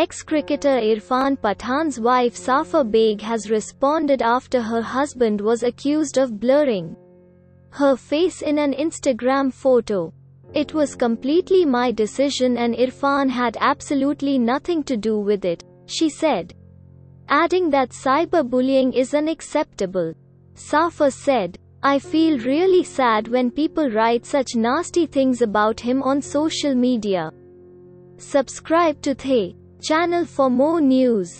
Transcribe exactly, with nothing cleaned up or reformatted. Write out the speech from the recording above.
Ex-cricketer Irfan Pathan's wife Safa Beg has responded after her husband was accused of blurring her face in an Instagram photo. "It was completely my decision and Irfan had absolutely nothing to do with it," she said, adding that cyberbullying is unacceptable. Safa said, "I feel really sad when people write such nasty things about him on social media." Subscribe to the channel for more news.